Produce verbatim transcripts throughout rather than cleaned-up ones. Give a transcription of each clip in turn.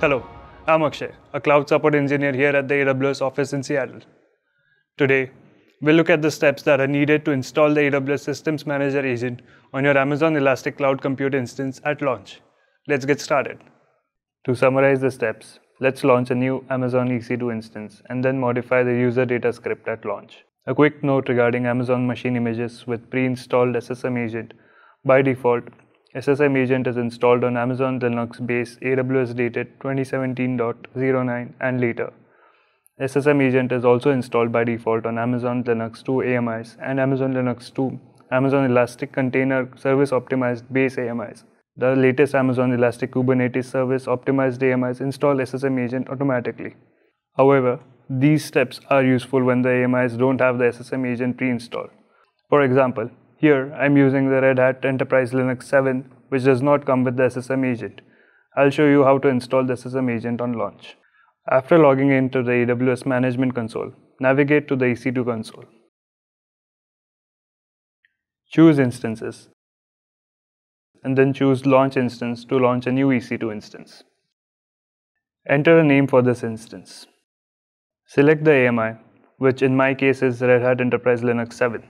Hello, I'm Akshay, a cloud support engineer here at the A W S office in Seattle. Today, we'll look at the steps that are needed to install the A W S Systems Manager agent on your Amazon Elastic Cloud Compute instance at launch. Let's get started. To summarize the steps, let's launch a new Amazon E C two instance and then modify the user data script at launch. A quick note regarding Amazon Machine Images with pre-installed S S M agent. By default, S S M agent is installed on Amazon Linux based A W S dated twenty seventeen point oh nine and later. S S M agent is also installed by default on Amazon Linux two A M Is and Amazon Linux two Amazon Elastic Container Service optimized base A M Is. The latest Amazon Elastic Kubernetes Service optimized A M Is install S S M agent automatically. However, these steps are useful when the A M Is don't have the S S M agent pre-installed. For example, here, I'm using the Red Hat Enterprise Linux seven, which does not come with the S S M agent. I'll show you how to install the S S M agent on launch. After logging into the A W S Management Console, navigate to the E C two console. Choose Instances, and then choose Launch Instance to launch a new E C two instance. Enter a name for this instance. Select the A M I, which in my case is Red Hat Enterprise Linux seven.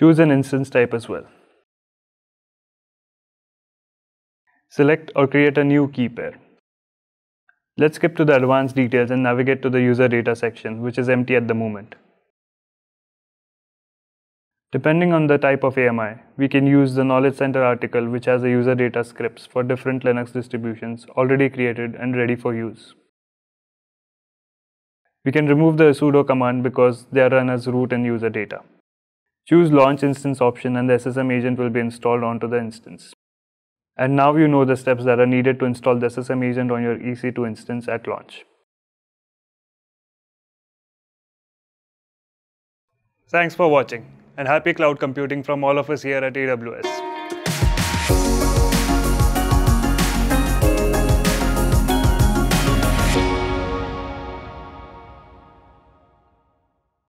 Choose an instance type as well. Select or create a new key pair. Let's skip to the advanced details and navigate to the user data section, which is empty at the moment. Depending on the type of A M I, we can use the Knowledge Center article, which has the user data scripts for different Linux distributions already created and ready for use. We can remove the sudo command because they are run as root in user data. Choose Launch Instance option and the S S M agent will be installed onto the instance. And now you know the steps that are needed to install the S S M agent on your E C two instance at launch. Thanks for watching, and happy cloud computing from all of us here at A W S.